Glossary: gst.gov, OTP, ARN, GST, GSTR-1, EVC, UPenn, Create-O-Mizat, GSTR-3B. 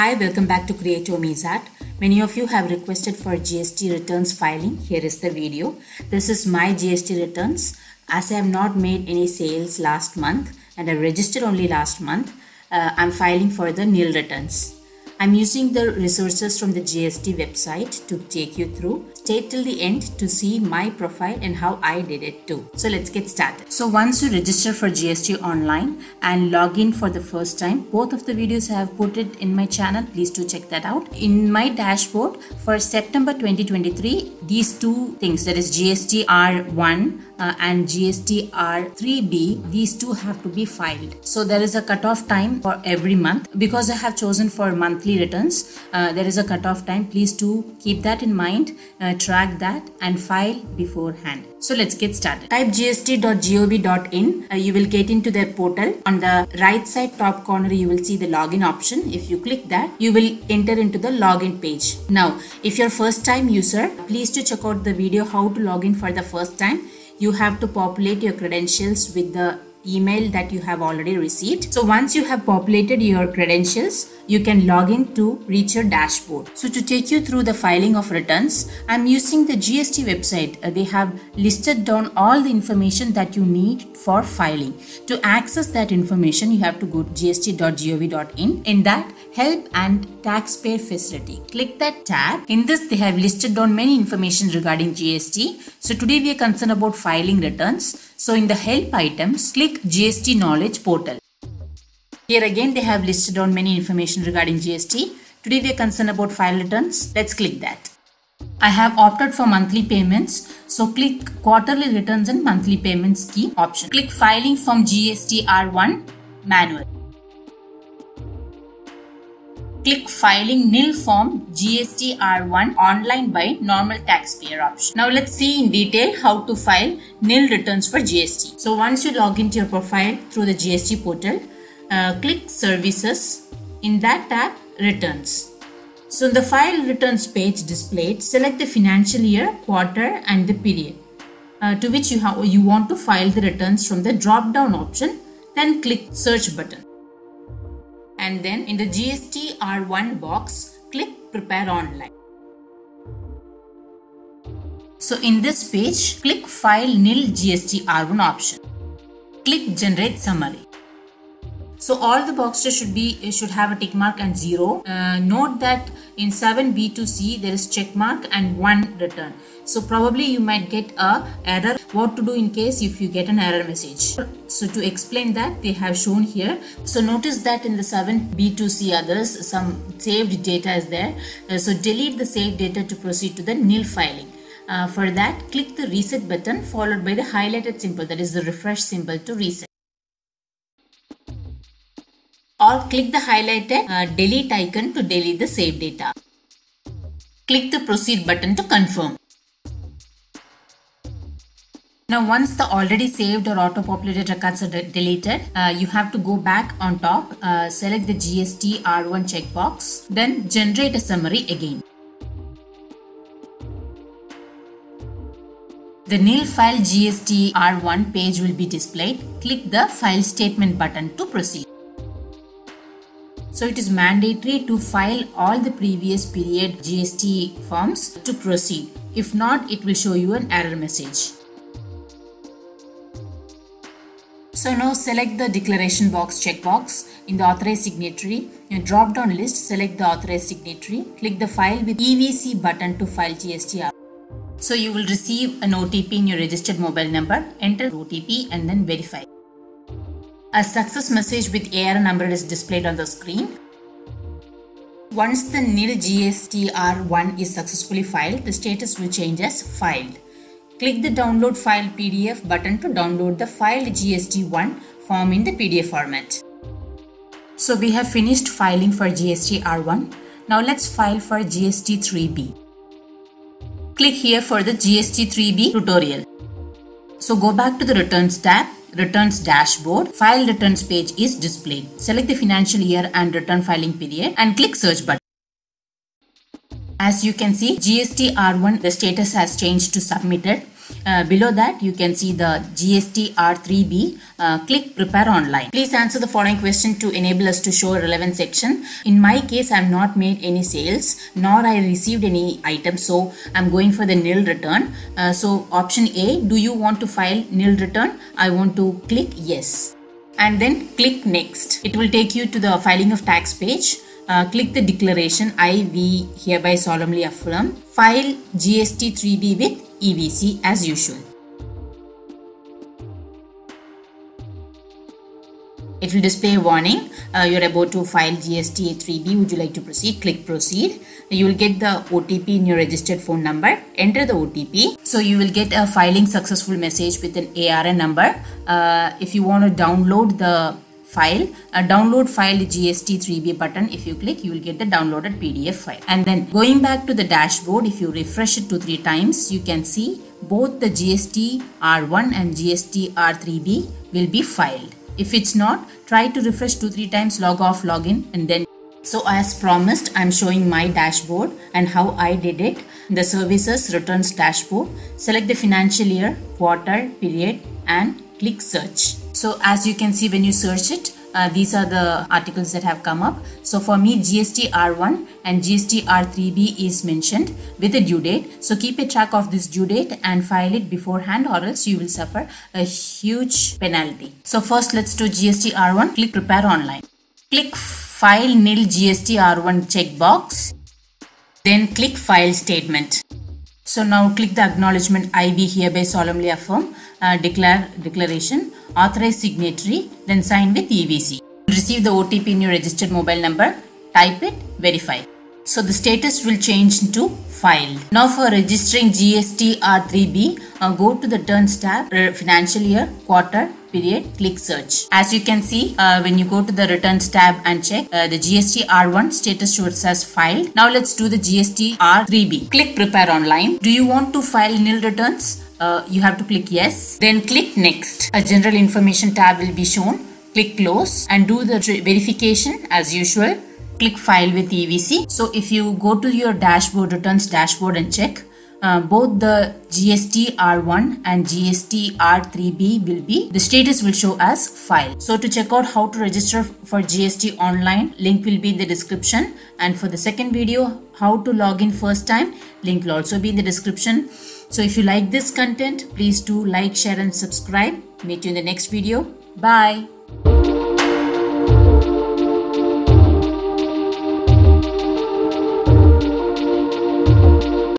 Hi, welcome back to Create-O-Mizat. Many of you have requested for GST returns filing. Here is the video. This is my GST returns. As I have not made any sales last month and I registered only last month, I'm filing for the nil returns. I'm using the resources from the GST website to take you through. Stay till the end to see my profile and how I did it too. So let's get started. So once you register for GST online and log in for the first time, both of the videos I have put it in my channel. Please do check that out. In my dashboard for September 2023, these two things, that is GSTR-1 and GSTR-3B, these two have to be filed. So there is a cutoff time for every month. Because I have chosen for monthly returns, there is a cutoff time. Please do keep that in mind, track that and file beforehand. So let's get started. Type gst.gov.in. You will get into their portal. On the right side top corner, you will see the login option. If you click that, you will enter into the login page. Now, if you're first time user, please do check out the video how to log in for the first time. You have to populate your credentials with the email that you have already received. So once you have populated your credentials, you can log in to reach your dashboard. So to take you through the filing of returns, I'm using the GST website. They have listed down all the information that you need for filing. To access that information, you have to go to gst.gov.in. In that, help and taxpayer facility, click that tab. In this, they have listed down many information regarding GST. So today we are concerned about filing returns. So in the help items, click GST knowledge portal. Here again, they have listed down many information regarding GST. Today we are concerned about file returns. Let's click that. I have opted for monthly payments. So click quarterly returns and monthly payments scheme option. Click filing from GSTR1 manual. Click filing nil form GSTR1 online by normal taxpayer option. Now let's see in detail how to file nil returns for GST. So once you log into your profile through the GST portal, click services. In that tab, returns. So in the file returns page displayed, select the financial year, quarter and the period to which you want to file the returns from the drop down option. Then click search button. And then in the GSTR1 box, click prepare online. So in this page, click file nil GSTR1 option. Click generate summary. So all the boxes should have a tick mark and zero. Note that in 7B to C there is check mark and one return. So probably you might get a error. What to do in case if you get an error message. So to explain that, they have shown here. So notice that in the 7B to C others, some saved data is there. So delete the saved data to proceed to the nil filing. For that, click the reset button followed by the highlighted symbol, that is the refresh symbol, to reset. Or click the highlighted delete icon to delete the saved data. Click the proceed button to confirm. Now once the already saved or auto-populated records are deleted, you have to go back on top, select the GSTR1 checkbox, then generate a summary again. The nil file GSTR1 page will be displayed. Click the file statement button to proceed. So it is mandatory to file all the previous period GST forms to proceed. If not, it will show you an error message. So now select the declaration box checkbox. In the authorized signatory, in drop down list, select the authorized signatory. Click the file with EVC button to file GSTR. So you will receive an OTP in your registered mobile number. Enter OTP and then verify. A success message with ARN number is displayed on the screen. Once the nil GSTR1 is successfully filed, the status will change as filed. Click the download file PDF button to download the filed GST1 form in the PDF format. So we have finished filing for GSTR1. Now let's file for GST3B. Click here for the GST3B tutorial. So go back to the returns tab, returns dashboard, file returns page is displayed. Select the financial year and return filing period and click search button. As you can see, GSTR1, the status has changed to submitted. Below that, you can see the GSTR-3B. Click Prepare Online. Please answer the following question to enable us to show a relevant section. In my case, I have not made any sales, nor I received any items, so I am going for the nil return. So option A, do you want to file nil return? I want to click yes. And then click next. It will take you to the filing of tax page. Click the declaration, we hereby solemnly affirm. File GST 3B with EVC as usual. It will display a warning, you are about to file GST 3B, would you like to proceed? Click proceed. You will get the OTP in your registered phone number, enter the OTP. So you will get a filing successful message with an ARN number. If you want to download the file, download file GST3B button. If you click, you will get the downloaded PDF file. And then going back to the dashboard, if you refresh it 2-3 times, you can see both the GSTR1 and GSTR3B will be filed. If it's not, try to refresh 2-3 times, log off, log in, and then. So as promised, I'm showing my dashboard and how I did it. The services returns dashboard, select the financial year, quarter, period, and click search. So as you can see, when you search it, these are the articles that have come up. So for me, GSTR1 and GSTR3B is mentioned with a due date. So keep a track of this due date and file it beforehand, or else you will suffer a huge penalty. So first, let's do GSTR1. Click Prepare Online. Click File Nil GSTR1 checkbox. Then click File Statement. So now click the acknowledgement, I be hereby solemnly affirm, declaration, authorize signatory, then sign with EVC. Receive the OTP in your registered mobile number, type it, verify. So the status will change to filed. Now for registering GSTR3B, go to the Returns tab, Financial Year, Quarter, Period, click search. As you can see, when you go to the Returns tab and check, the GSTR1 status shows as filed. Now let's do the GSTR3B. Click Prepare Online. Do you want to file nil returns? You have to click yes. Then click next. A general information tab will be shown. Click close and do the verification as usual. Click file with EVC. So if you go to your dashboard, returns dashboard, and check, both the GSTR1 and GSTR3B the status will show as file. So to check out how to register for GST online, link will be in the description, and for the second video, how to log in first time, link will also be in the description. So if you like this content, please do like, share, and subscribe. Meet you in the next video. Bye.